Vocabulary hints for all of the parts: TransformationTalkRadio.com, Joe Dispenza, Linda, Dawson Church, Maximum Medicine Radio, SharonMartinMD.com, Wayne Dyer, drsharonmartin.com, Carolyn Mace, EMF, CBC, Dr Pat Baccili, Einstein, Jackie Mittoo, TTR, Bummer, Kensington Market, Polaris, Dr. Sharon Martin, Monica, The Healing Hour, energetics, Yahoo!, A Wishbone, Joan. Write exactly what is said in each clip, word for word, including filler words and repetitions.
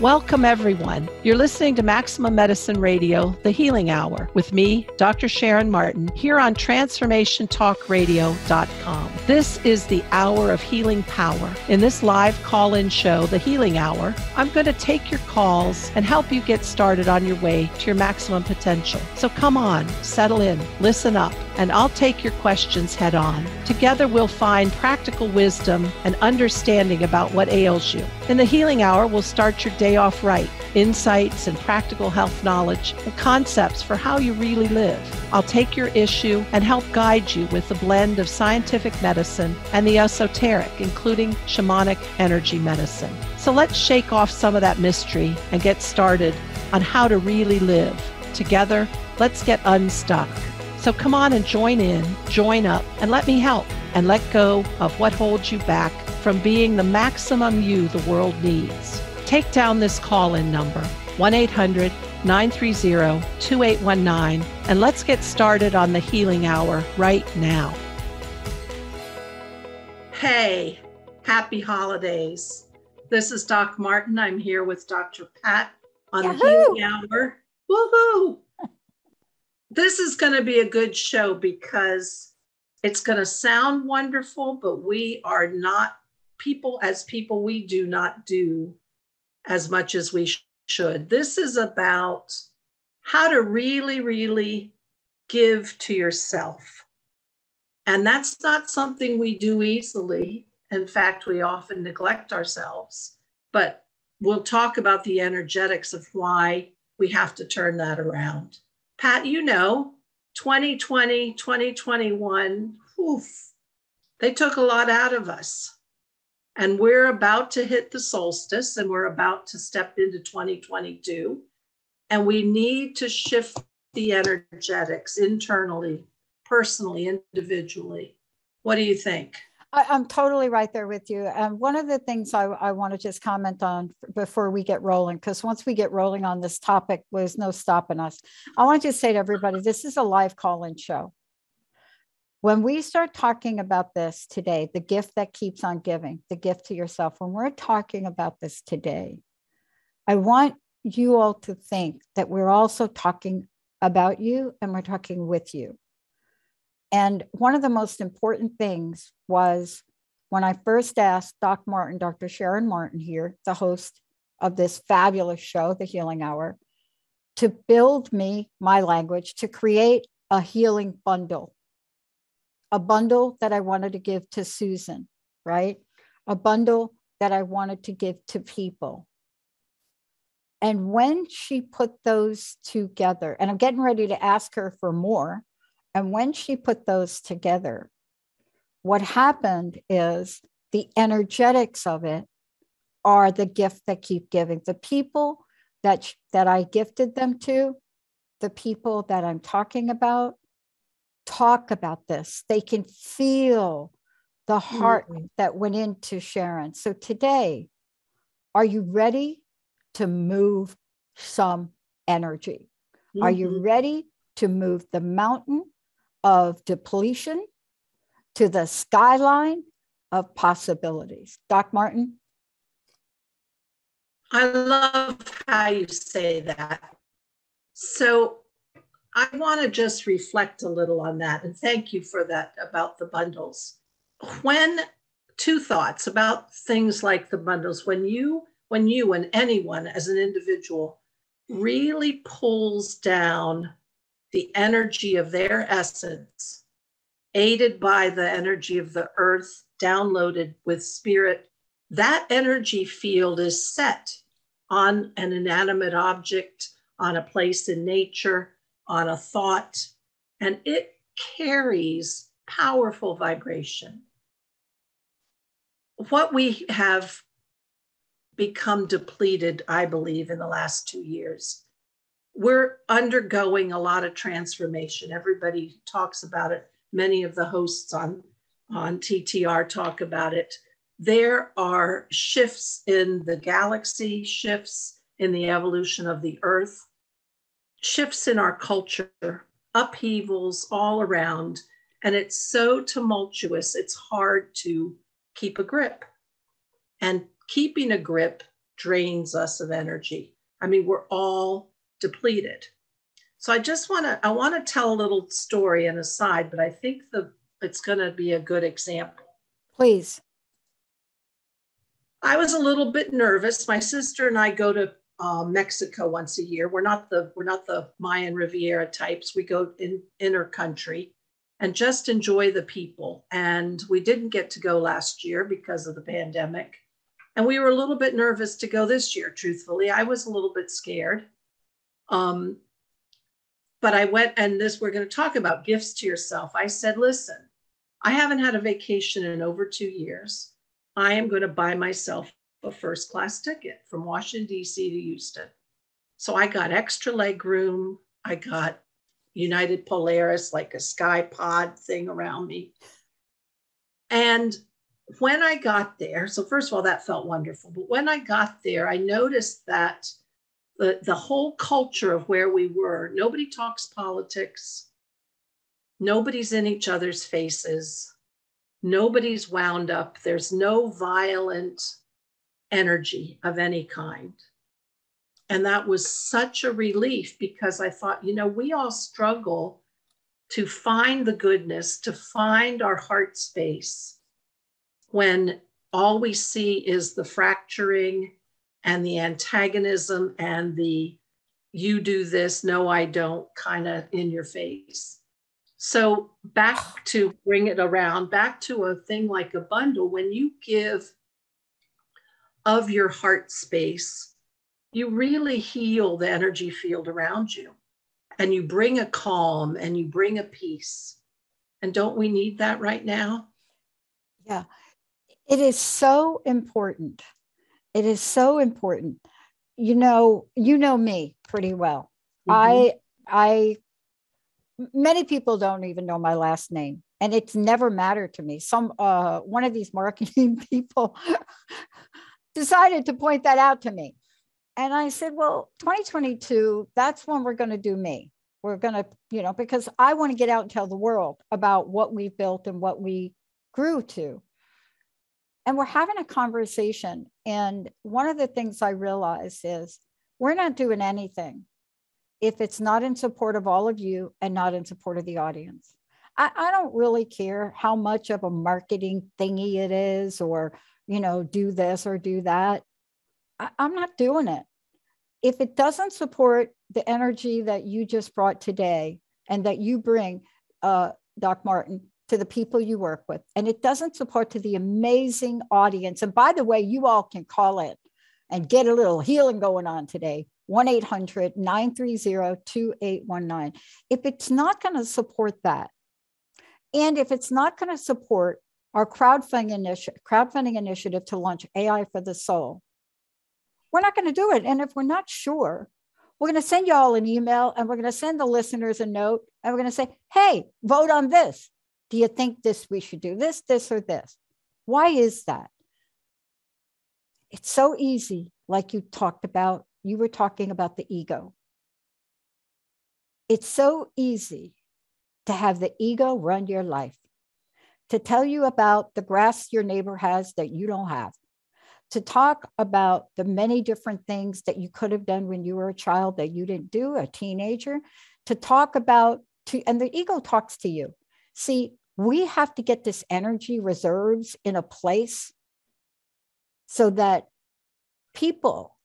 Welcome, everyone. You're listening to Maximum Medicine Radio, The Healing Hour, with me, Doctor Sharon Martin, here on Transformation Talk Radio dot com. This is the hour of healing power. In this live call-in show, The Healing Hour, I'm going to take your calls and help you get started on your way to your maximum potential. So come on, settle in, listen up, and I'll take your questions head on. Together, we'll find practical wisdom and understanding about what ails you. In The Healing Hour, we'll start your day off right, insights and practical health knowledge and concepts for how you really live. I'll take your issue and help guide you with the blend of scientific medicine and the esoteric, including shamanic energy medicine. So let's shake off some of that mystery and get started on how to really live. Together, let's get unstuck. So come on and join in, join up, and let me help and let go of what holds you back from being the maximum you the world needs. Take down this call-in number, one eight hundred, nine three zero, two eight one nine, and let's get started on The Healing Hour right now. Hey, happy holidays. This is Doc Martin. I'm here with Doctor Pat on Yahoo! The Healing Hour. Woohoo! This is going to be a good show because it's going to sound wonderful, but we are not people, as people, we do not do as much as we should. This is about how to really, really give to yourself. And that's not something we do easily. In fact, we often neglect ourselves, but we'll talk about the energetics of why we have to turn that around. Pat, you know, twenty twenty, twenty twenty-one, oof, they took a lot out of us. And we're about to hit the solstice and we're about to step into twenty twenty-two. And we need to shift the energetics internally, personally, individually. What do you think? I, I'm totally right there with you. And um, one of the things I, I want to just comment on before we get rolling, because once we get rolling on this topic, there's no stopping us. I want to just say to everybody, this is a live call-in show. When we start talking about this today, the gift that keeps on giving, the gift to yourself, when we're talking about this today, I want you all to think that we're also talking about you and we're talking with you. And one of the most important things was when I first asked Doc Martin, Doctor Sharon Martin here, the host of this fabulous show, The Healing Hour, to build me, my language, to create a healing bundle. A bundle that I wanted to give to Susan, right? A bundle that I wanted to give to people. And when she put those together, and I'm getting ready to ask her for more. And when she put those together, what happened is the energetics of it are the gift that keep giving. The people that, that I gifted them to, the people that I'm talking about, talk about this. They can feel the heart that went into Sharon. So today, are you ready to move some energy? Mm-hmm. Are you ready to move the mountain of depletion to the skyline of possibilities? Doc Martin? I love how you say that. So I want to just reflect a little on that. And thank you for that about the bundles. When two thoughts about things like the bundles, when you, when you and anyone as an individual really pulls down the energy of their essence, aided by the energy of the earth, downloaded with spirit, that energy field is set on an inanimate object, on a place in nature, on a thought, and it carries powerful vibration. What we have become depleted, I believe, in the last two years, we're undergoing a lot of transformation. Everybody talks about it. Many of the hosts on, on T T R talk about it. There are shifts in the galaxy, shifts in the evolution of the earth, shifts in our culture, upheavals all around, and it's so tumultuous, it's hard to keep a grip. And keeping a grip drains us of energy. I mean, we're all depleted. So I just want to, I want to tell a little story and aside, but I think the it's going to be a good example. Please. I was a little bit nervous. My sister and I go to uh, Mexico once a year. We're not the, we're not the Mayan Riviera types. We go in inner country and just enjoy the people. And we didn't get to go last year because of the pandemic. And we were a little bit nervous to go this year, truthfully. I was a little bit scared. Um, but I went, and this, we're going to talk about gifts to yourself. I said, listen, I haven't had a vacation in over two years. I am going to buy myself a first class ticket from Washington, D C to Houston. So I got extra leg room. I got United Polaris, like a sky pod thing around me. And when I got there, so first of all, that felt wonderful. But when I got there, I noticed that the, the whole culture of where we were, nobody talks politics. Nobody's in each other's faces. Nobody's wound up. There's no violent energy of any kind. And that was such a relief because I thought, you know, we all struggle to find the goodness, to find our heart space when all we see is the fracturing and the antagonism and the you do this, no, I don't kind of in your face. So back to bring it around, back to a thing like a bundle, when you give of your heart space, you really heal the energy field around you and you bring a calm and you bring a peace. And don't we need that right now? Yeah, it is so important. It is so important. You know, you know me pretty well. Mm-hmm. I, I, many people don't even know my last name and it's never mattered to me. Some, uh, one of these marketing people decided to point that out to me. And I said, well, twenty twenty-two, that's when we're going to do me. We're going to, you know, because I want to get out and tell the world about what we built and what we grew to. And we're having a conversation. And one of the things I realized is we're not doing anything if it's not in support of all of you and not in support of the audience. I, I don't really care how much of a marketing thingy it is or, you know, do this or do that. I'm not doing it. If it doesn't support the energy that you just brought today and that you bring, uh, Doc Martin, to the people you work with, and it doesn't support to the amazing audience. And by the way, you all can call it and get a little healing going on today, one eight hundred, nine three zero, two eight one nine. If it's not going to support that, and if it's not going to support our crowdfunding initiative, crowdfunding initiative to launch A I for the Soul, we're not going to do it. And if we're not sure, we're going to send you all an email and we're going to send the listeners a note and we're going to say, hey, vote on this. Do you think this, we should do this, this, or this? Why is that? It's so easy. Like you talked about, you were talking about the ego. It's so easy to have the ego run your life, to tell you about the grass your neighbor has that you don't have, to talk about the many different things that you could have done when you were a child that you didn't do, a teenager, to talk about, to, and the ego talks to you. See, we have to get this energy reserves in a place so that people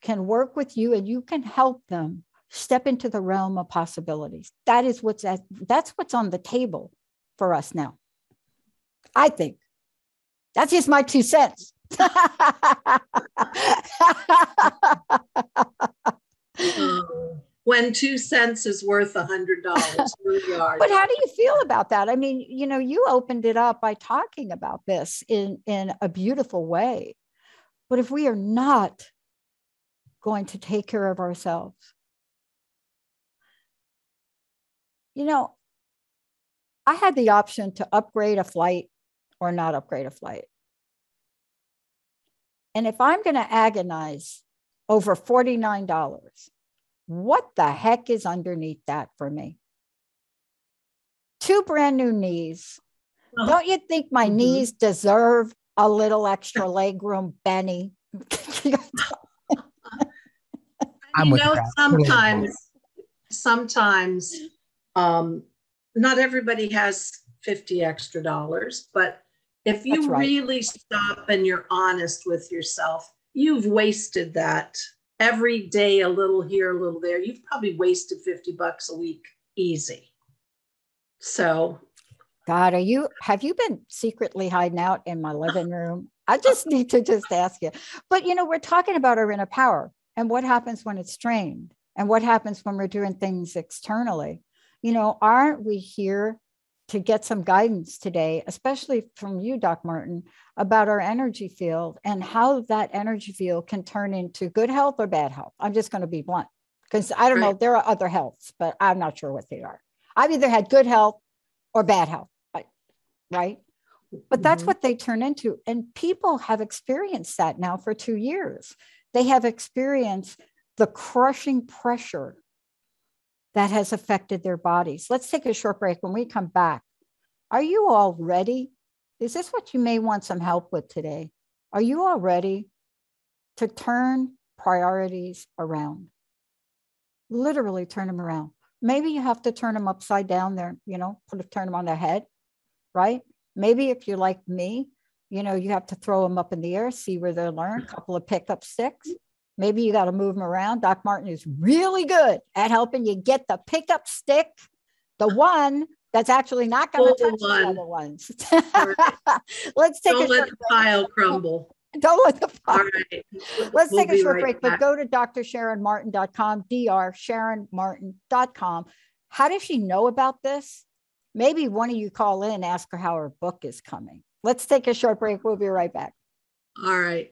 can work with you and you can help them step into the realm of possibilities. That is what's, at, that's what's on the table for us now. I think that's just my two cents. When two cents is worth a hundred dollars. But how do you feel about that? I mean, you know, you opened it up by talking about this in, in a beautiful way. But if we are not going to take care of ourselves, you know, I had the option to upgrade a flight or not upgrade a flight. And if I'm going to agonize over forty-nine dollars, what the heck is underneath that for me? Two brand new knees. Oh. Don't you think my mm-hmm. knees deserve a little extra legroom, Benny? everything I've done. I'm you with know, sometimes, sometimes um, not everybody has fifty extra dollars, but if you right. really stop and you're honest with yourself, you've wasted that every day, a little here, a little there. You've probably wasted fifty bucks a week. Easy. So God, are you, have you been secretly hiding out in my living room? I just need to just ask you, but you know, we're talking about our inner power and what happens when it's strained and what happens when we're doing things externally. You know, aren't we here to get some guidance today, especially from you, Doc Martin, about our energy field and how that energy field can turn into good health or bad health? I'm just going to be blunt because I don't right. know. There are other healths, but I'm not sure what they are. I've either had good health or bad health, right? But that's mm-hmm. what they turn into. And people have experienced that now for two years. They have experienced the crushing pressure that has affected their bodies. Let's take a short break. When we come back, are you all ready? Is this what you may want some help with today? Are you all ready to turn priorities around? Literally turn them around. Maybe you have to turn them upside down there, you know, turn them on their head, right? Maybe if you're like me, you know, you have to throw them up in the air, see where they learn, a couple of pickup sticks. Maybe you got to move them around. Doc Martin is really good at helping you get the pickup stick, the one that's actually not going to touch the other ones. Let's take Don't a let the pile crumble. Don't let the pile. All right. Let's we'll take a short right break, back. But go to D R Sharon Martin dot com, D R Sharon Martin dot com. How does she know about this? Maybe one of you call in and ask her how her book is coming. Let's take a short break. We'll be right back. All right.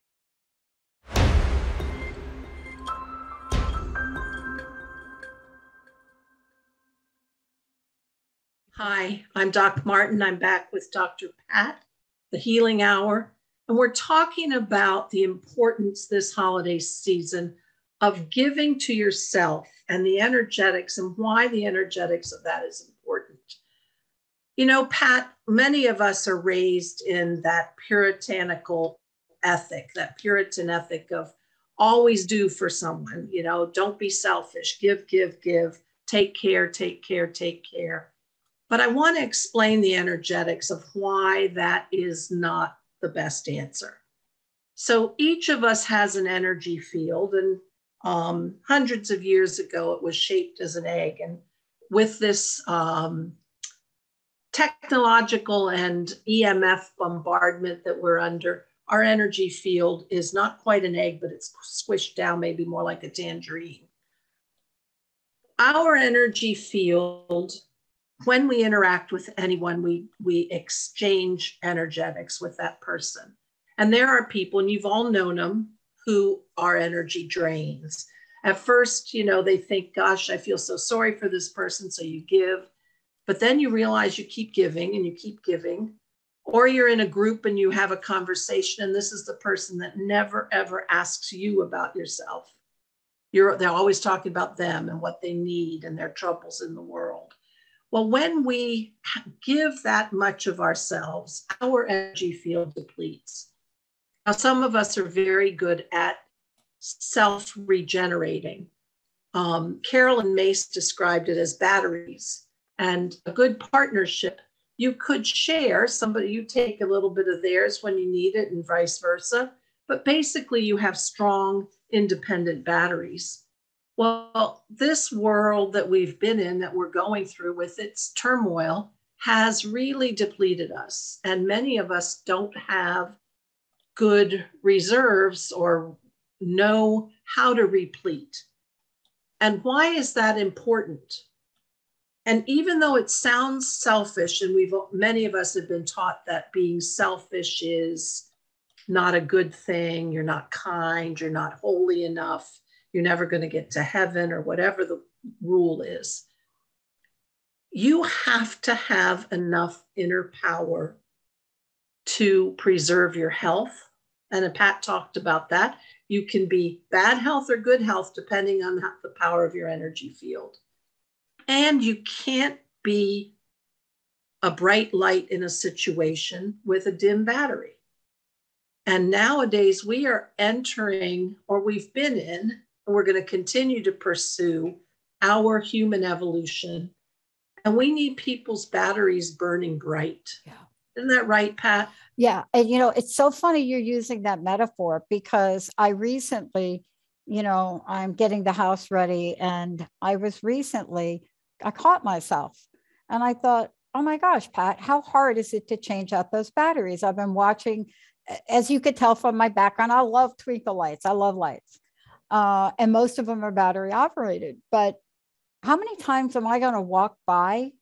Hi, I'm Doc Martin. I'm back with Doctor Pat, The Healing Hour. And we're talking about the importance this holiday season of giving to yourself and the energetics and why the energetics of that is important. You know, Pat, many of us are raised in that puritanical ethic, that Puritan ethic of always do for someone, you know, don't be selfish, give, give, give, take care, take care, take care. But I want to explain the energetics of why that is not the best answer. So each of us has an energy field, and um, hundreds of years ago, it was shaped as an egg. And with this um, technological and E M F bombardment that we're under, our energy field is not quite an egg, but it's squished down, maybe more like a tangerine. Our energy field, when we interact with anyone, we, we exchange energetics with that person. And there are people, and you've all known them, who are energy drains. At first, you know, they think, gosh, I feel so sorry for this person, so you give. But then you realize you keep giving and you keep giving. Or you're in a group and you have a conversation, and this is the person that never, ever asks you about yourself. You're, they're always talking about them and what they need and their troubles in the world. Well, when we give that much of ourselves, our energy field depletes. Now, some of us are very good at self-regenerating. Um, Carolyn Mace described it as batteries, and a good partnership. You could share somebody, you take a little bit of theirs when you need it and vice versa, but basically you have strong, independent batteries. Well, this world that we've been in, that we're going through with its turmoil, has really depleted us. And many of us don't have good reserves or know how to replete. And why is that important? And even though it sounds selfish, and we've many of us have been taught that being selfish is not a good thing, you're not kind, you're not holy enough, you're never going to get to heaven, or whatever the rule is. You have to have enough inner power to preserve your health. And Pat talked about that. You can be bad health or good health, depending on the power of your energy field. And you can't be a bright light in a situation with a dim battery. And nowadays we are entering, or we've been in, and we're going to continue to pursue our human evolution. And we need people's batteries burning bright. Yeah. Isn't that right, Pat? Yeah. And, you know, it's so funny you're using that metaphor, because I recently, you know, I'm getting the house ready, and I was recently, I caught myself and I thought, oh my gosh, Pat, how hard is it to change out those batteries? I've been watching, as you could tell from my background, I love twinkle lights. I love lights. Uh, and most of them are battery operated, but how many times am I going to walk by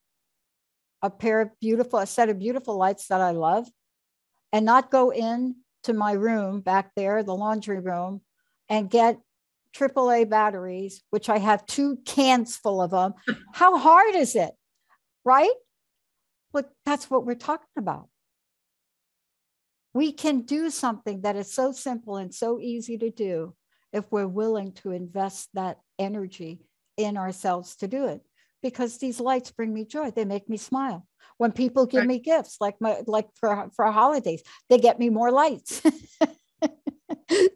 a pair of beautiful, a set of beautiful lights that I love, and not go in to my room back there, the laundry room, and get triple A batteries, which I have two cans full of them. How hard is it? Right? But that's what we're talking about. We can do something that is so simple and so easy to do if we're willing to invest that energy in ourselves to do it. Because these lights bring me joy. They make me smile. When people give me gifts, like my like for, for holidays, they get me more lights.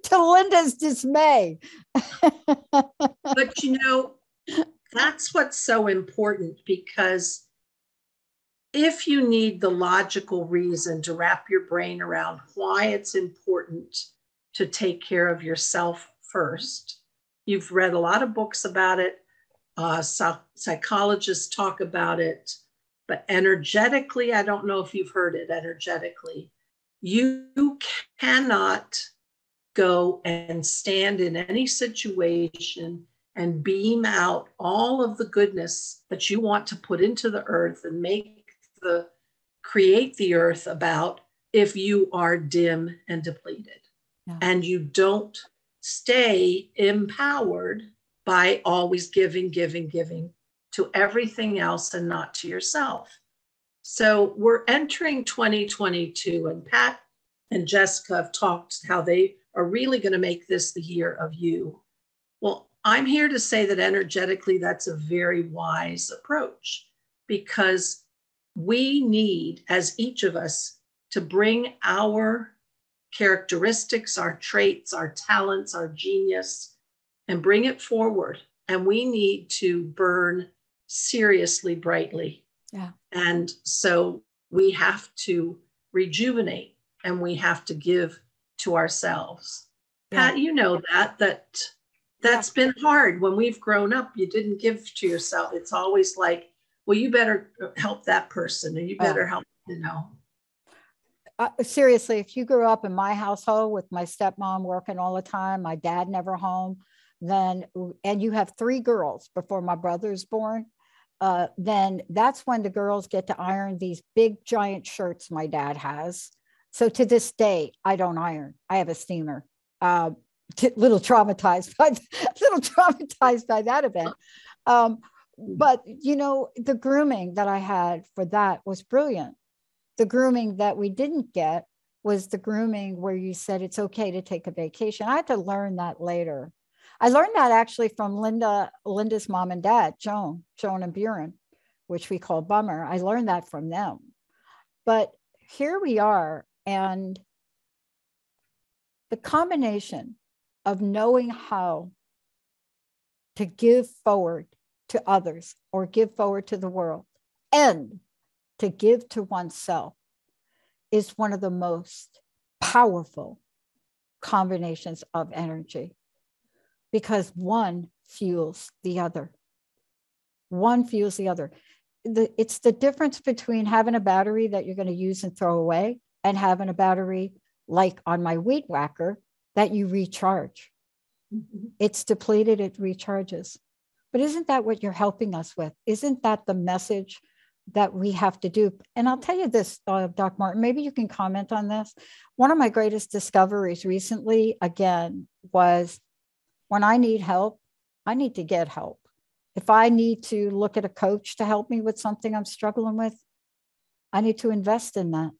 To Linda's dismay. But you know, that's what's so important, because if you need the logical reason to wrap your brain around why it's important to take care of yourself first, you've read a lot of books about it. Uh, so psychologists talk about it, but energetically, I don't know if you've heard it, energetically, you cannot go and stand in any situation and beam out all of the goodness that you want to put into the earth and make the, create the earth about, if you are dim and depleted. Yeah. And you don't stay empowered by always giving, giving, giving to everything else and not to yourself. So we're entering twenty twenty-two, and Pat and Jessica have talked how they are really going to make this the year of you. Well, I'm here to say that energetically, that's a very wise approach, because we need, as each of us, to bring our characteristics, our traits, our talents, our genius, and bring it forward. And we need to burn seriously brightly. Yeah. And so we have to rejuvenate, and we have to give to ourselves. Yeah. Pat, you know that, that that's been hard. When we've grown up, you didn't give to yourself. It's always like, well, you better help that person, and you better oh. help, you know. Uh, seriously, if you grew up in my household with my stepmom working all the time, my dad never home, then, and you have three girls before my brother's born, uh, then that's when the girls get to iron these big giant shirts my dad has. So to this day, I don't iron. I have a steamer. Uh, t- little traumatized, by, little traumatized by that event. Um, but you know, the grooming that I had for that was brilliant. The grooming that we didn't get was the grooming where you said it's okay to take a vacation. I had to learn that later. I learned that actually from Linda, Linda's mom and dad, Joan, Joan and Buren, which we call Bummer. I learned that from them. But here we are. And the combination of knowing how to give forward to others, or give forward to the world, and to give to oneself, is one of the most powerful combinations of energy. Because one fuels the other. One fuels the other. The, it's the difference between having a battery that you're going to use and throw away, and having a battery like on my weed whacker that you recharge. Mm-hmm. It's depleted, it recharges. But isn't that what you're helping us with? Isn't that the message that we have to do? And I'll tell you this, uh, Doc Martin, maybe you can comment on this. One of my greatest discoveries recently, again, was when I need help, I need to get help. If I need to look at a coach to help me with something I'm struggling with, I need to invest in that.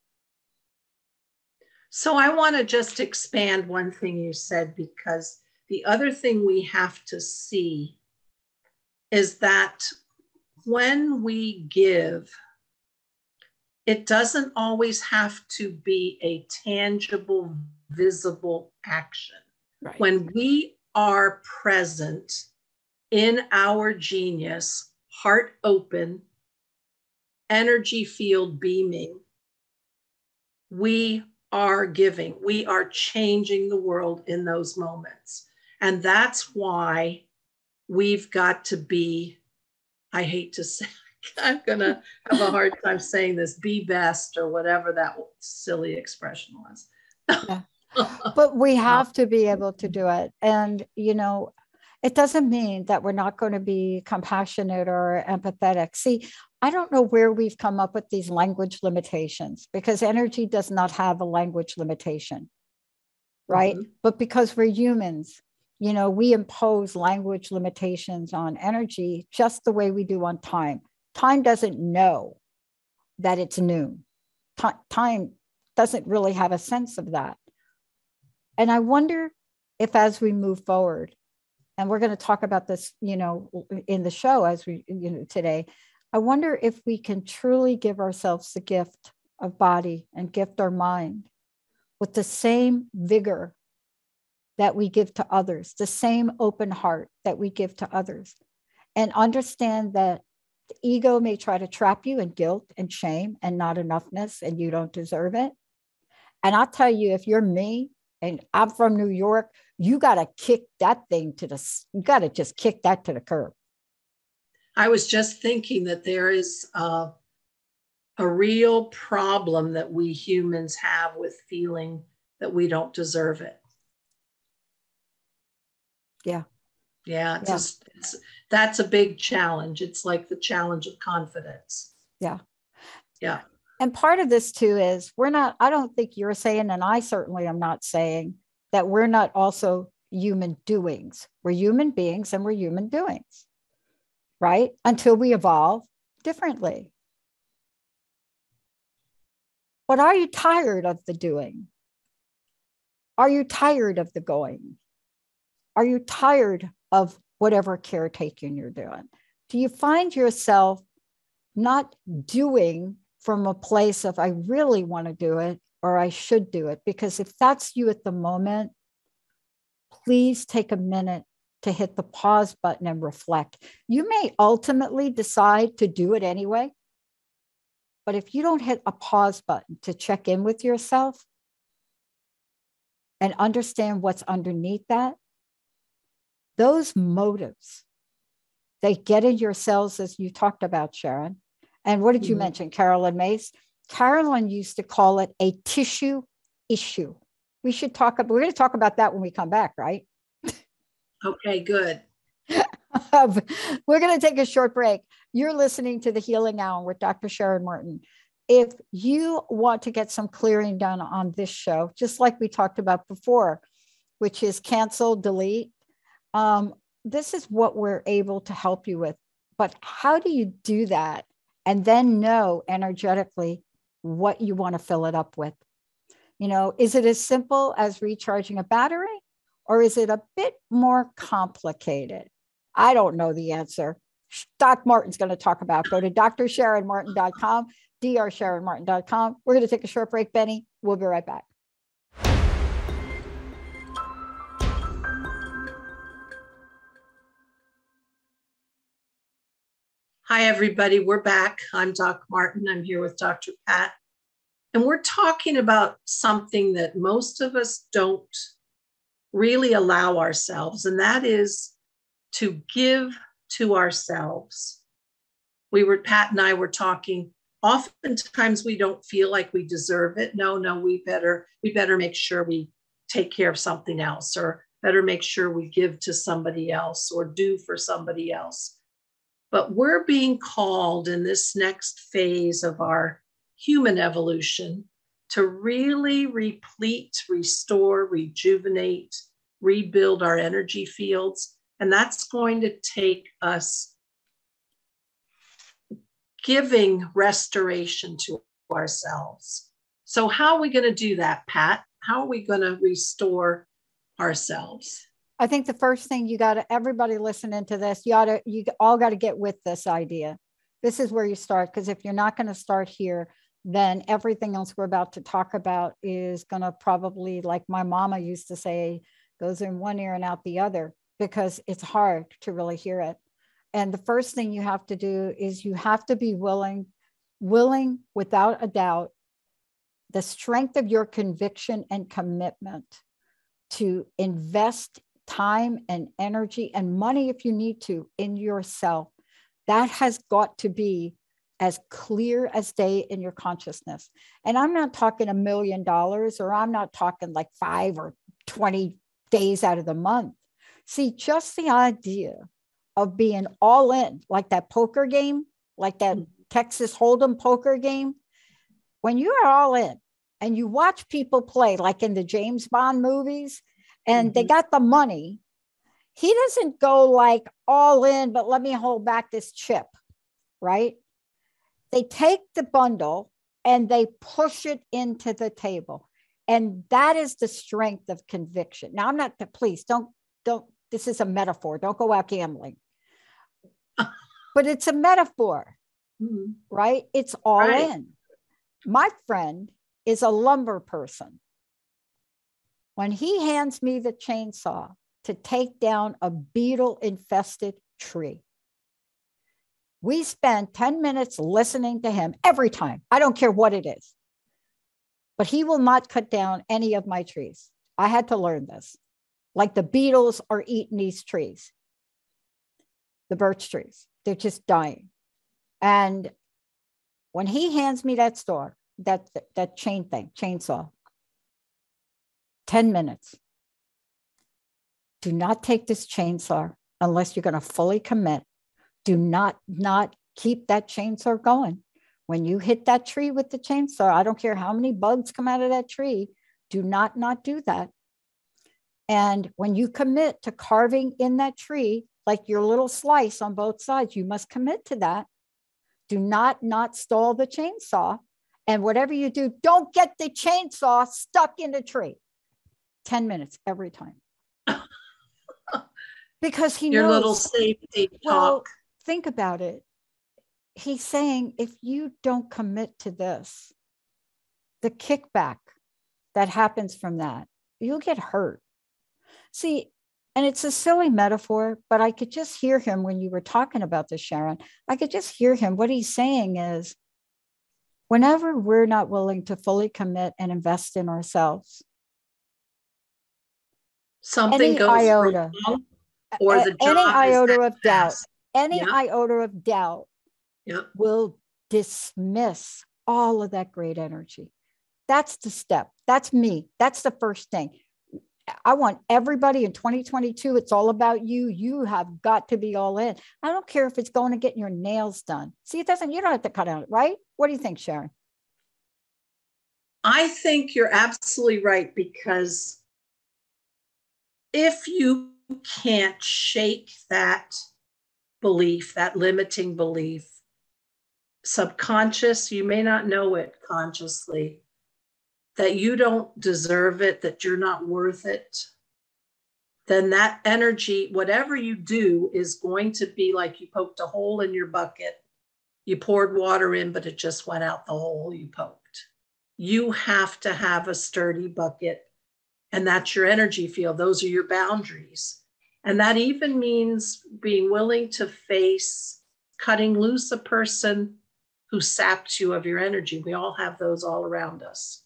So I want to just expand one thing you said, because the other thing we have to see is that when we give, it doesn't always have to be a tangible visible action. Right. When we are present in our genius, heart open, energy field beaming, we are giving, we are changing the world in those moments. And that's why we've got to be, I hate to say, I'm gonna have a hard time saying this, be best or whatever that silly expression was. Yeah. But we have to be able to do it. And, you know, it doesn't mean that we're not going to be compassionate or empathetic. See, I don't know where we've come up with these language limitations, because energy does not have a language limitation, right? Mm-hmm. But because we're humans, you know, we impose language limitations on energy just the way we do on time. Time doesn't know that it's noon. T- time doesn't really have a sense of that. And I wonder if, as we move forward, and we're going to talk about this, you know, in the show as we, you know, today, I wonder if we can truly give ourselves the gift of body and gift our mind with the same vigor that we give to others, the same open heart that we give to others, and understand that the ego may try to trap you in guilt and shame and not enoughness, and you don't deserve it. And I'll tell you, if you're me, and I'm from New York, you got to kick that thing to the, you got to just kick that to the curb. I was just thinking that there is a, a real problem that we humans have with feeling that we don't deserve it. Yeah. Yeah. It's yeah. Just, it's, that's a big challenge. It's like the challenge of confidence. Yeah. Yeah. And part of this too is we're not, I don't think you're saying, and I certainly am not saying, that we're not also human doings. We're human beings and we're human doings, right? Until we evolve differently. But are you tired of the doing? Are you tired of the going? Are you tired of whatever caretaking you're doing? Do you find yourself not doing from a place of, I really want to do it, or I should do it? Because if that's you at the moment, please take a minute to hit the pause button and reflect. You may ultimately decide to do it anyway, but if you don't hit a pause button to check in with yourself and understand what's underneath that, those motives, they get in your cells, as you talked about, Sharon. And what did you mm-hmm. mention, Carolyn Mace? Carolyn used to call it a tissue issue. We should talk about, we're going to talk about that when we come back, right? Okay, good. We're going to take a short break. You're listening to The Healing Hour with Doctor Sharon Martin. If you want to get some clearing done on this show, just like we talked about before, which is cancel, delete, um, this is what we're able to help you with. But how do you do that? And then know energetically what you want to fill it up with. You know, is it as simple as recharging a battery, or is it a bit more complicated? I don't know the answer. Doc Martin's going to talk about. Go to D R Sharon Martin dot com, D R Sharon Martin dot com. We're going to take a short break, Benny. We'll be right back. Hi, everybody. We're back. I'm Doc Martin. I'm here with Doctor Pat. And we're talking about something that most of us don't really allow ourselves, and that is to give to ourselves. We were, Pat and I were talking, oftentimes we don't feel like we deserve it. No, no, we better, we better make sure we take care of something else, or better make sure we give to somebody else or do for somebody else. But we're being called in this next phase of our human evolution to really replete, restore, rejuvenate, rebuild our energy fields. And that's going to take us giving restoration to ourselves. So how are we going to do that, Pat? How are we going to restore ourselves? I think the first thing you got to, everybody listening to this, you ought to, you all got to get with this idea. This is where you start. Because if you're not going to start here, then everything else we're about to talk about is going to probably, like my mama used to say, goes in one ear and out the other, because it's hard to really hear it. And the first thing you have to do is you have to be willing, willing without a doubt, the strength of your conviction and commitment to invest time and energy and money, if you need to, in yourself. That has got to be as clear as day in your consciousness. And I'm not talking a million dollars, or I'm not talking like five or twenty days out of the month. See, just the idea of being all in, like that poker game, like that Texas Hold'em poker game. When you are all in and you watch people play, like in the James Bond movies, and mm-hmm. they got the money, he doesn't go like all in, but let me hold back this chip, right? They take the bundle and they push it into the table. And that is the strength of conviction. Now, I'm not, please don't, don't, this is a metaphor. Don't go out gambling, but it's a metaphor, mm-hmm. right? It's all right. in. My friend is a lumber person. When he hands me the chainsaw to take down a beetle-infested tree, we spend ten minutes listening to him every time. I don't care what it is. But he will not cut down any of my trees. I had to learn this. Like the beetles are eating these trees. The birch trees. They're just dying. And when he hands me that store, that, that, that chain thing, chainsaw, ten minutes. Do not take this chainsaw unless you're going to fully commit. Do not, not keep that chainsaw going. When you hit that tree with the chainsaw, I don't care how many bugs come out of that tree, do not, not do that. And when you commit to carving in that tree, like your little slice on both sides, you must commit to that. Do not, not stall the chainsaw. And whatever you do, don't get the chainsaw stuck in the tree. ten minutes every time. Because he your knows, little safety well, talk. Think about it. He's saying, if you don't commit to this, the kickback that happens from that, you'll get hurt. See, and it's a silly metaphor, but I could just hear him when you were talking about this, Sharon. I could just hear him. What he's saying is, whenever we're not willing to fully commit and invest in ourselves, something goes iota, wrong. Or the any iota of doubt, any yep. iota of doubt yep. will dismiss all of that great energy. That's the step. That's me. That's the first thing. I want everybody in twenty twenty-two. It's all about you. You have got to be all in. I don't care if it's going to get your nails done. See, it doesn't, you don't have to cut out, right? What do you think, Sharon? I think you're absolutely right, because if you can't shake that belief, that limiting belief, subconscious, you may not know it consciously, that you don't deserve it, that you're not worth it, then that energy, whatever you do, is going to be like you poked a hole in your bucket. You poured water in, but it just went out the hole you poked. You have to have a sturdy bucket. And that's your energy field. Those are your boundaries. And that even means being willing to face cutting loose a person who saps you of your energy. We all have those all around us.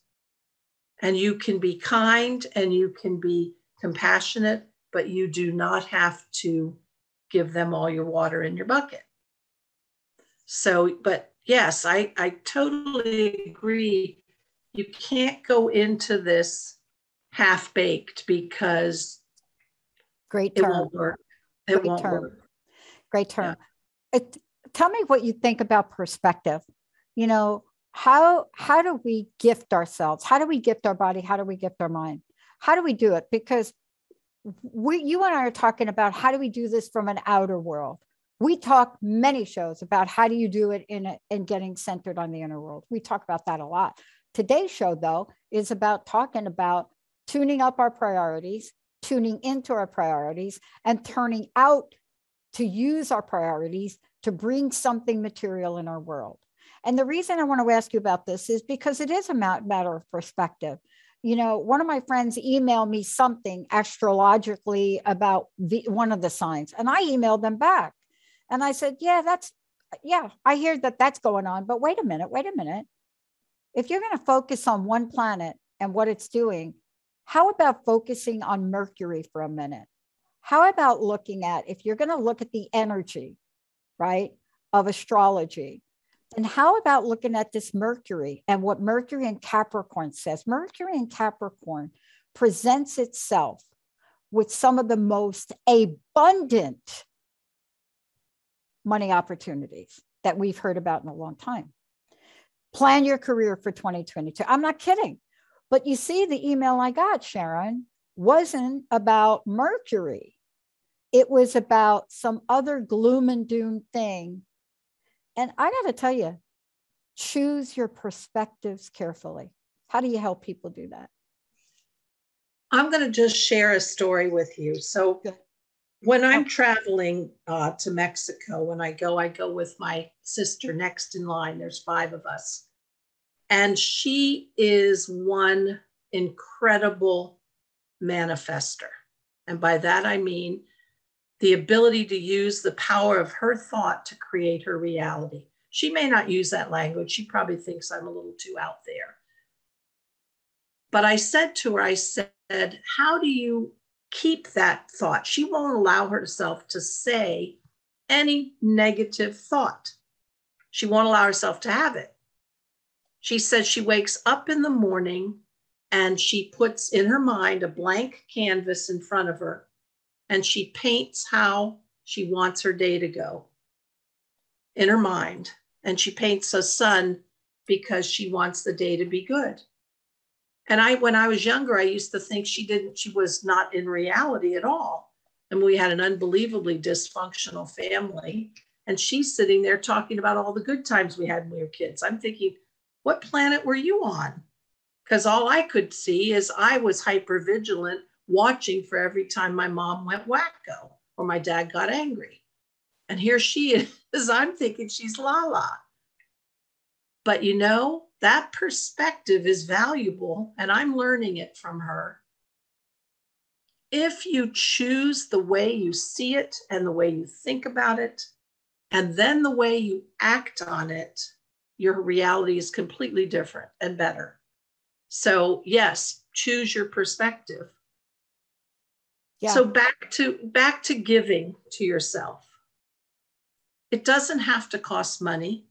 And you can be kind and you can be compassionate, but you do not have to give them all your water in your bucket. So, but yes, I, I totally agree. You can't go into this half-baked, because great term. It won't work. It great won't term. Work. Great term. Yeah. It, tell me what you think about perspective. You know, how, how do we gift ourselves? How do we gift our body? How do we gift our mind? How do we do it? Because we, you and I are talking about how do we do this from an outer world? We talk many shows about how do you do it in, a, in getting centered on the inner world. We talk about that a lot. Today's show, though, is about talking about tuning up our priorities, tuning into our priorities, and turning out to use our priorities to bring something material in our world. And the reason I want to ask you about this is because it is a matter of perspective. You know, one of my friends emailed me something astrologically about the, one of the signs, and I emailed them back. And I said, yeah, that's, yeah, I hear that that's going on, but wait a minute, wait a minute. If you're going to focus on one planet and what it's doing, how about focusing on Mercury for a minute? How about looking at, if you're going to look at the energy, right, of astrology, then how about looking at this Mercury and what Mercury in Capricorn says? Mercury in Capricorn presents itself with some of the most abundant money opportunities that we've heard about in a long time. Plan your career for twenty twenty-two. I'm not kidding. But you see, the email I got, Sharon, wasn't about Mercury. It was about some other gloom and doom thing. And I got to tell you, choose your perspectives carefully. How do you help people do that? I'm going to just share a story with you. So when I'm traveling uh, to Mexico, when I go, I go with my sister next in line. There's five of us. And she is one incredible manifester. And by that, I mean the ability to use the power of her thought to create her reality. She may not use that language. She probably thinks I'm a little too out there. But I said to her, I said, how do you keep that thought? She won't allow herself to say any negative thought. She won't allow herself to have it. She says she wakes up in the morning and she puts in her mind a blank canvas in front of her and she paints how she wants her day to go in her mind. And she paints a sun because she wants the day to be good. And I, when I was younger, I used to think she didn't, she was not in reality at all. And we had an unbelievably dysfunctional family. And she's sitting there talking about all the good times we had when we were kids. I'm thinking, what planet were you on? Because all I could see is I was hypervigilant, watching for every time my mom went wacko or my dad got angry. And here she is, I'm thinking she's la la. But you know, that perspective is valuable, and I'm learning it from her. If you choose the way you see it and the way you think about it, and then the way you act on it, your reality is completely different and better. So yes, choose your perspective. Yeah. So back to back to giving to yourself. It doesn't have to cost money,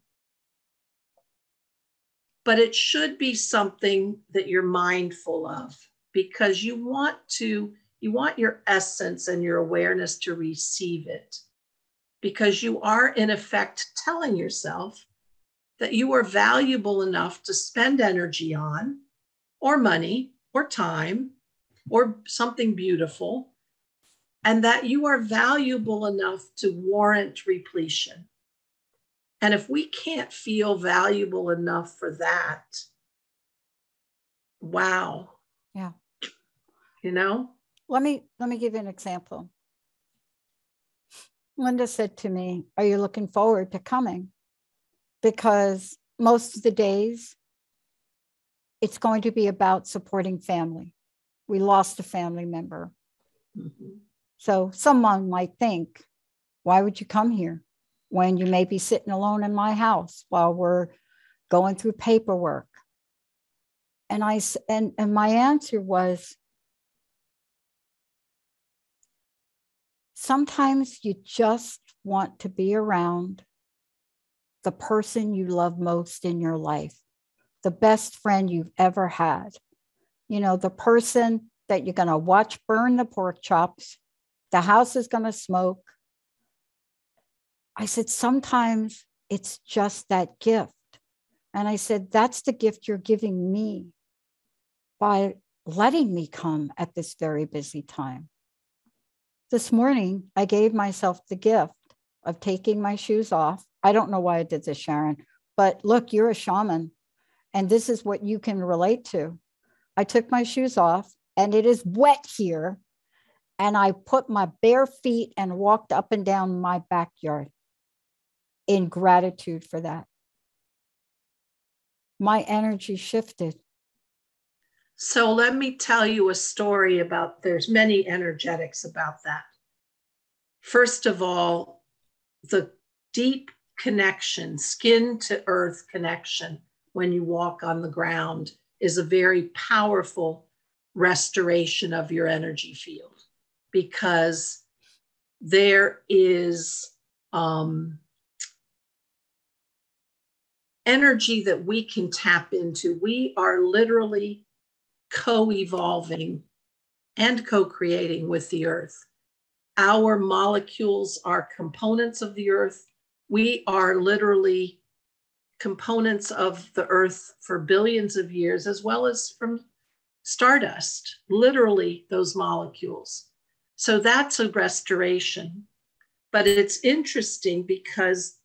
but it should be something that you're mindful of, because you want to, you want your essence and your awareness to receive it, because you are in effect telling yourself that you are valuable enough to spend energy on, or money, or time, or something beautiful, and that you are valuable enough to warrant repletion. And if we can't feel valuable enough for that, wow. Yeah. You know? Let me, let me give you an example. Linda said to me, are you looking forward to coming? Because most of the days, it's going to be about supporting family. We lost a family member. Mm-hmm. So someone might think, why would you come here when you may be sitting alone in my house while we're going through paperwork? And, I, and, and my answer was, sometimes you just want to be around the person you love most in your life, the best friend you've ever had, you know, the person that you're going to watch burn the pork chops, the house is going to smoke. I said, sometimes it's just that gift. And I said, that's the gift you're giving me by letting me come at this very busy time. This morning, I gave myself the gift of taking my shoes off. I don't know why I did this, Sharon, but look, you're a shaman and this is what you can relate to. I took my shoes off and it is wet here. And I put my bare feet and walked up and down my backyard in gratitude for that. my energy shifted. So let me tell you a story about, there's many energetics about that. First of all, the deep connection, skin to earth connection, when you walk on the ground is a very powerful restoration of your energy field, because there is um, energy that we can tap into. We are literally co-evolving and co-creating with the earth. Our molecules are components of the earth. We are literally components of the earth for billions of years, as well as from stardust, literally those molecules. So that's a restoration. But it's interesting because,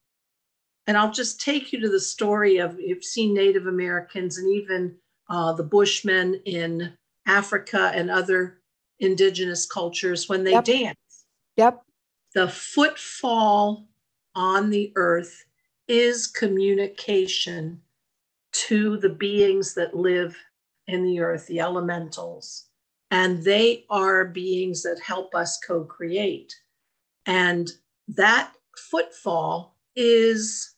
and I'll just take you to the story of, you've seen Native Americans and even uh, the Bushmen in Africa and other indigenous cultures, when they yep. dance. Yep. The footfall on the earth is communication to the beings that live in the earth, the elementals. And they are beings that help us co-create. And that footfall is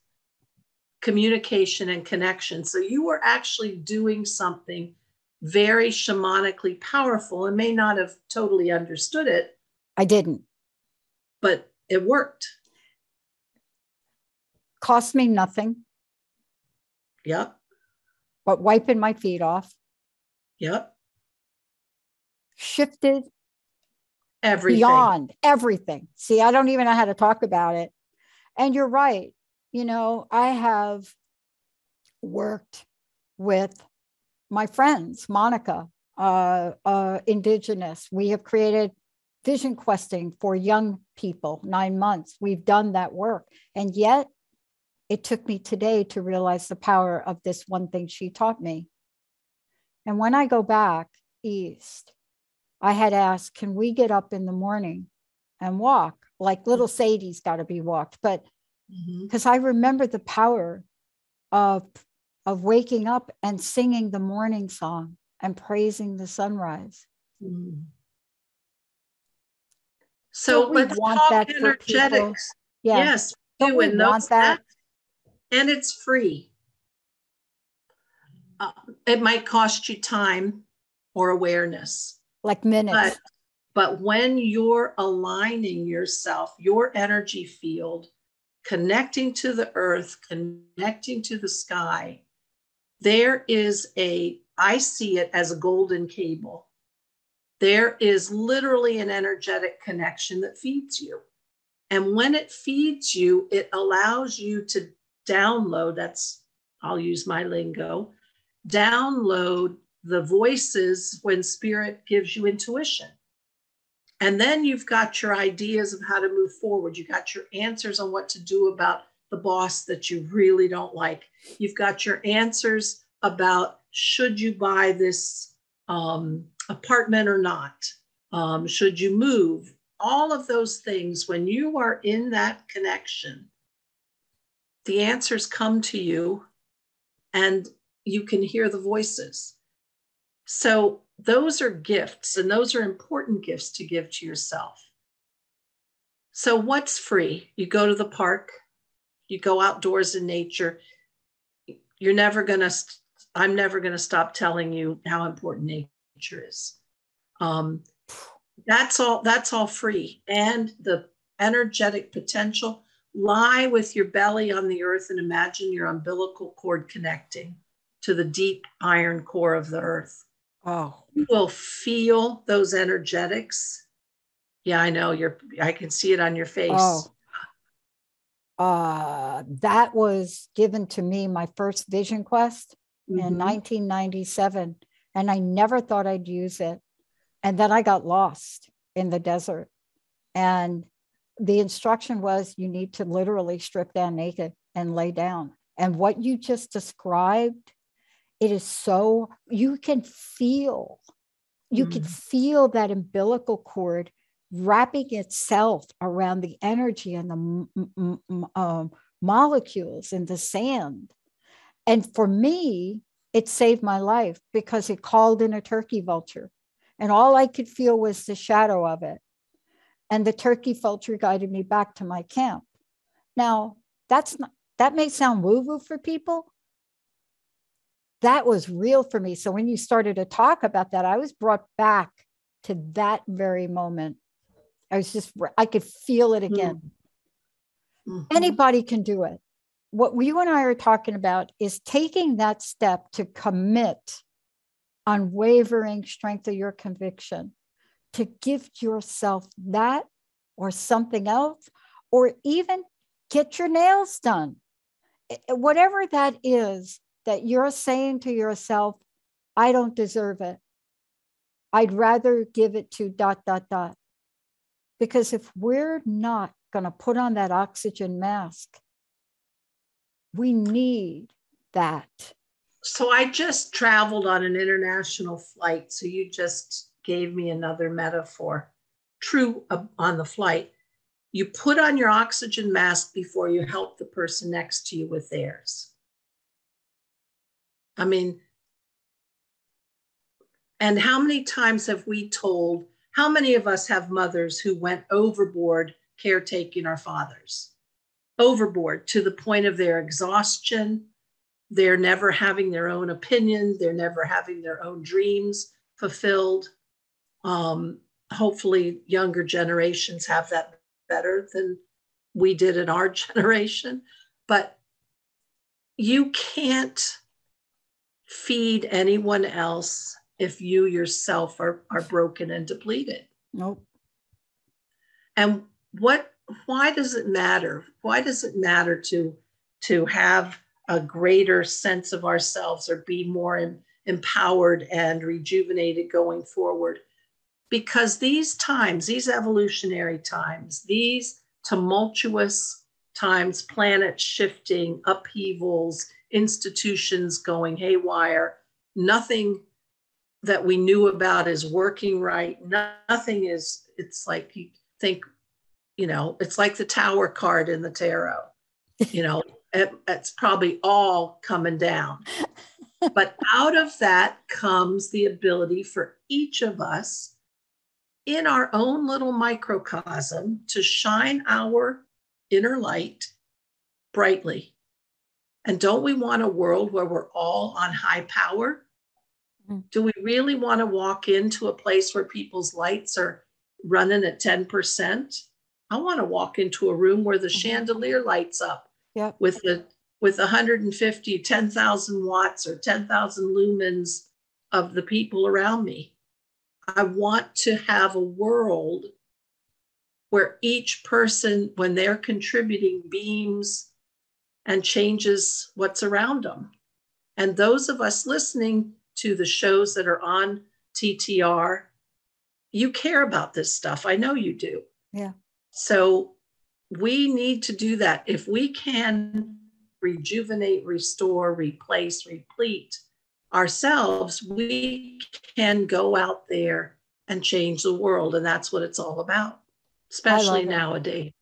communication and connection. So you were actually doing something very shamanically powerful and may not have totally understood it. I didn't. But it worked. Cost me nothing. Yep. But wiping my feet off. Yep. Shifted everything. Beyond everything. See, I don't even know how to talk about it. And you're right. You know, I have worked with my friends, Monica, uh, uh, Indigenous. We have created vision questing for young people, nine months. We've done that work. And yet it took me today to realize the power of this one thing she taught me. And when I go back east, I had asked, can we get up in the morning and walk? Like little Sadie's got to be walked. But because mm-hmm. I remember the power of, of waking up and singing the morning song and praising the sunrise. Mm-hmm. So let's talk energetics. Yeah. Yes. Don't we want that? And it's free. Uh, it might cost you time or awareness. Like minutes. But, but when you're aligning yourself, your energy field, connecting to the earth, connecting to the sky, there is a, I see it as a golden cable. There is literally an energetic connection that feeds you. And when it feeds you, it allows you to download, that's, I'll use my lingo, download the voices when spirit gives you intuition. And then you've got your ideas of how to move forward. You got your answers on what to do about the boss that you really don't like. You've got your answers about, should you buy this um, apartment or not? Um, should you move? All of those things, when you are in that connection, the answers come to you and you can hear the voices. So those are gifts, and those are important gifts to give to yourself. So what's free? You go to the park, you go outdoors in nature. You're never going to, st- I'm never going to stop telling you how important nature is. Um, that's all, that's all free. And the energetic potential, lie with your belly on the earth and imagine your umbilical cord connecting to the deep iron core of the earth. Oh, you will feel those energetics. Yeah, I know you're, I can see it on your face. Oh. Uh, that was given to me my first vision quest mm-hmm. in nineteen ninety-seven. And I never thought I'd use it. And then I got lost in the desert. And the instruction was, you need to literally strip down naked and lay down. And what you just described, it is so, you can feel, you mm. can feel that umbilical cord wrapping itself around the energy and the um, molecules in the sand. And for me, it saved my life because it called in a turkey vulture. And all I could feel was the shadow of it. And the turkey vulture guided me back to my camp. Now, that's not, that may sound woo-woo for people. That was real for me. So when you started to talk about that, I was brought back to that very moment. I was just, I could feel it again. Mm-hmm. Anybody can do it. What you and I are talking about is taking that step to commit unwavering strength of your conviction, to gift yourself that or something else, or even get your nails done. Whatever that is that you're saying to yourself, I don't deserve it. I'd rather give it to dot, dot, dot. Because if we're not going to put on that oxygen mask, we need that. So I just traveled on an international flight. So you just gave me another metaphor. True uh, on the flight. You put on your oxygen mask before you help the person next to you with theirs. I mean, and how many times have we told, how many of us have mothers who went overboard caretaking our fathers? Overboard to the point of their exhaustion. They're never having their own opinion. They're never having their own dreams fulfilled. Um, hopefully younger generations have that better than we did in our generation. But you can't feed anyone else if you yourself are, are broken and depleted. Nope. And what, why does it matter? Why does it matter to, to have a greater sense of ourselves or be more em- empowered and rejuvenated going forward? Because these times, these evolutionary times, these tumultuous times, planet shifting, upheavals, institutions going haywire, nothing that we knew about is working right. Nothing is, it's like you think, you know, it's like the tower card in the tarot, you know, it, it's probably all coming down. But out of that comes the ability for each of us in our own little microcosm to shine our inner light brightly. And don't we want a world where we're all on high power? Do we really want to walk into a place where people's lights are running at ten percent? I want to walk into a room where the mm-hmm. chandelier lights up yep. with the with one hundred fifty, ten thousand watts or ten thousand lumens of the people around me. I want to have a world where each person, when they're contributing, beams and changes what's around them. And those of us listening to the shows that are on T T R, you care about this stuff. I know you do. Yeah. So we need to do that. If we can rejuvenate, restore, replace, replete ourselves, we can go out there and change the world. And that's what it's all about, especially nowadays.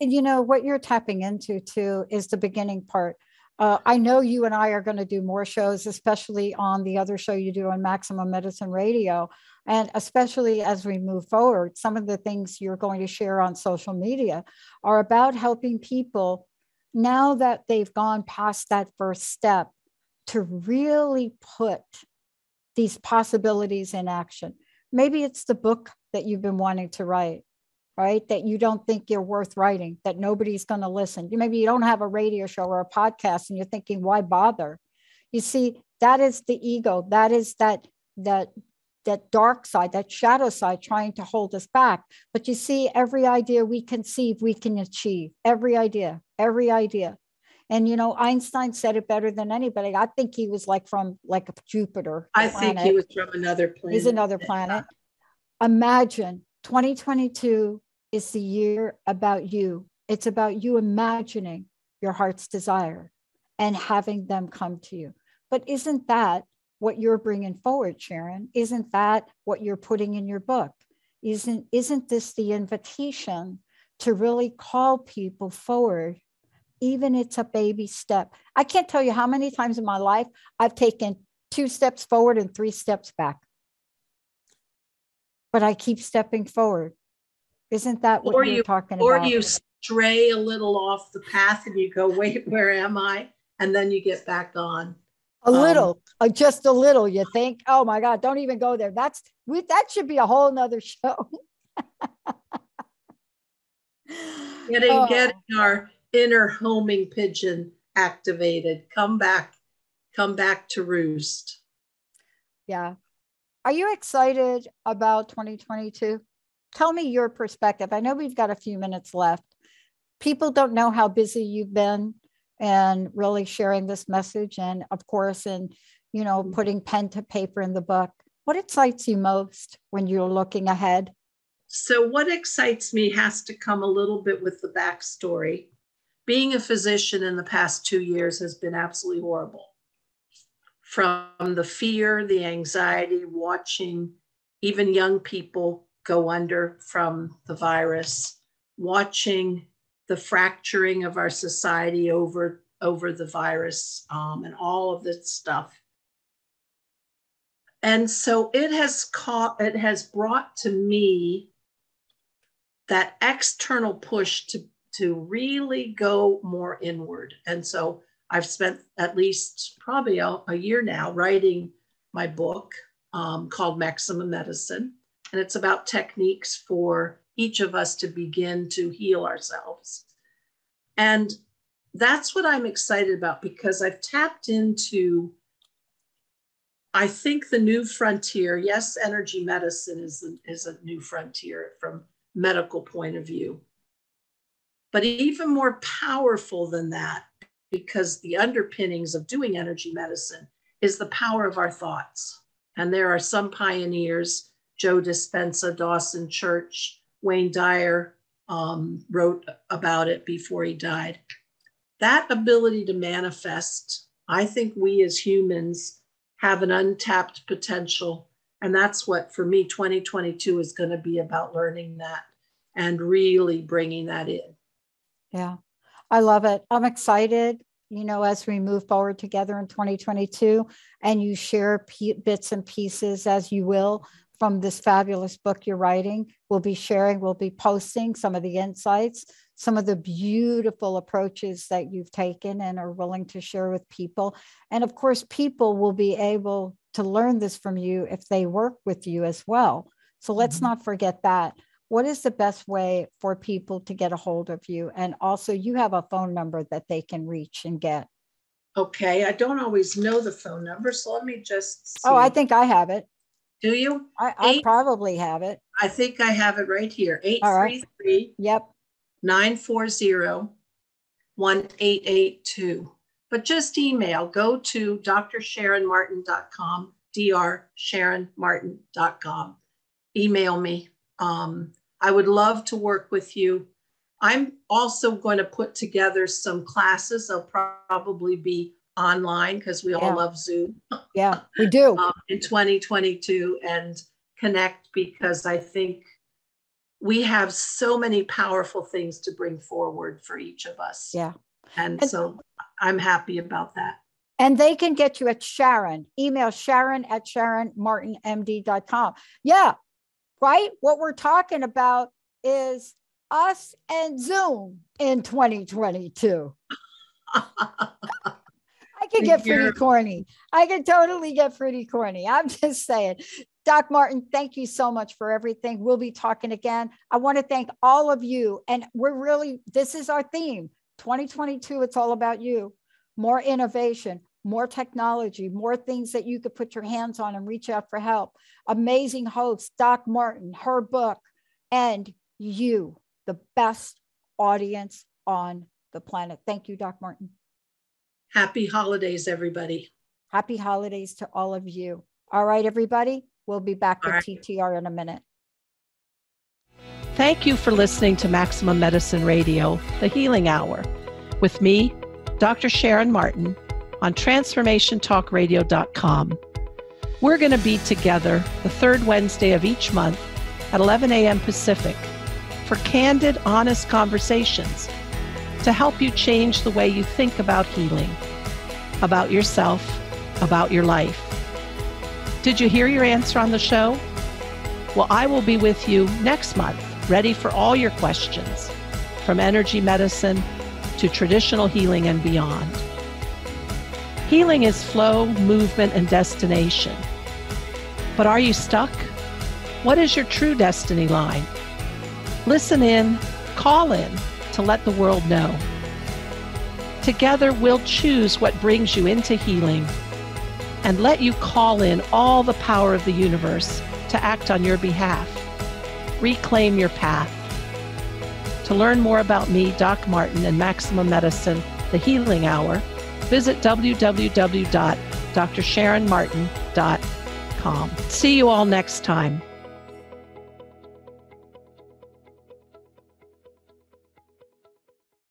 And you know, what you're tapping into too is the beginning part. Uh, I know you and I are going to do more shows, especially on the other show you do on Maximum Medicine Radio. And especially as we move forward, some of the things you're going to share on social media are about helping people now that they've gone past that first step to really put these possibilities in action. Maybe it's the book that you've been wanting to write, right? That you don't think you're worth writing, that nobody's going to listen. Maybe you don't have a radio show or a podcast and you're thinking, why bother? You see, that is the ego. That is that, that, that dark side, that shadow side trying to hold us back. But you see, every idea we conceive, we can achieve. Every idea, every idea. And, you know, Einstein said it better than anybody. I think he was like from like Jupiter. I planet. think he was from another planet. He's another planet. Imagine twenty twenty-two is the year about you. It's about you imagining your heart's desire and having them come to you. But isn't that what you're bringing forward, Sharon? Isn't that what you're putting in your book? Isn't, isn't this the invitation to really call people forward even it's a baby step. I can't tell you how many times in my life I've taken two steps forward and three steps back. But I keep stepping forward. Isn't that what or you're you, talking or about? Or you stray a little off the path and you go, wait, where am I? And then you get back on. A little, um, just a little, you think, oh my God, don't even go there. That's we, that should be a whole nother show. getting, oh. getting our inner homing pigeon activated. Come back, come back to roost. Yeah. Are you excited about twenty twenty-two? Tell me your perspective. I know we've got a few minutes left. People don't know how busy you've been. And really sharing this message, and of course, and you know, putting pen to paper in the book. What excites you most when you're looking ahead? So, what excites me has to come a little bit with the backstory. Being a physician in the past two years has been absolutely horrible. From the fear, the anxiety, watching even young people go under from the virus, watching the fracturing of our society over, over the virus um, and all of this stuff. And so it has caught, it has brought to me that external push to, to really go more inward. And so I've spent at least probably a, a year now writing my book um, called Maximum Medicine. And it's about techniques for each of us to begin to heal ourselves. And that's what I'm excited about, because I've tapped into, I think, the new frontier. Yes, energy medicine is a, is a new frontier from medical point of view. But even more powerful than that, because the underpinnings of doing energy medicine is the power of our thoughts. And there are some pioneers, Joe Dispenza, Dawson Church, Wayne Dyer um, wrote about it before he died. That ability to manifest, I think we as humans have an untapped potential. And that's what, for me, twenty twenty-two is going to be about, learning that and really bringing that in. Yeah, I love it. I'm excited, you know, as we move forward together in twenty twenty-two, and you share p- bits and pieces as you will from this fabulous book you're writing. We'll be sharing, we'll be posting some of the insights, some of the beautiful approaches that you've taken and are willing to share with people. And of course, people will be able to learn this from you if they work with you as well. So let's mm-hmm. not forget that. What is the best way for people to get a hold of you? And also, you have a phone number that they can reach and get. Okay, I don't always know the phone number, so let me just see. Oh, I think I have it. Do you? I, I Eight, probably have it. I think I have it right here. eight three three Yep. nine four zero, one eight eight two. But just email. Go to D R Sharon Martin dot com, D R Sharon Martin dot com. Email me. Um, I would love to work with you. I'm also going to put together some classes. They'll probably be online, because we yeah. all love Zoom. Yeah, we do. um, in twenty twenty-two, and connect, because I think we have so many powerful things to bring forward for each of us. Yeah. And, and so I'm happy about that. And they can get you at Sharon. Email Sharon at Sharon Martin M D dot com. Yeah, right? What we're talking about is us and Zoom in twenty twenty-two. I can get pretty corny. I can totally get pretty corny. I'm just saying. Doc Martin, thank you so much for everything. We'll be talking again. I want to thank all of you. And we're really, this is our theme. twenty twenty-two, it's all about you. More innovation, more technology, more things that you could put your hands on and reach out for help. Amazing host, Doc Martin, her book, and you, the best audience on the planet. Thank you, Doc Martin. Happy holidays, everybody. Happy holidays to all of you. All right, everybody. We'll be back all with right. T T R in a minute. Thank you for listening to Maximum Medicine Radio, The Healing Hour, with me, Doctor Sharon Martin, on Transformation Talk Radio dot com. We're going to be together the third Wednesday of each month at eleven a.m. Pacific for candid, honest conversations. to help you change the way you think about healing, about yourself, about your life. Did you hear your answer on the show? Well, I will be with you next month, ready for all your questions, from energy medicine to traditional healing and beyond. Healing is flow, movement, and destination. But are you stuck? What is your true destiny line? Listen in, call in to let the world know. Together, we'll choose what brings you into healing and let you call in all the power of the universe to act on your behalf. Reclaim your path. To learn more about me, Doc Martin, and Maximum Medicine, The Healing Hour, visit w w w dot dr sharon martin dot com. See you all next time.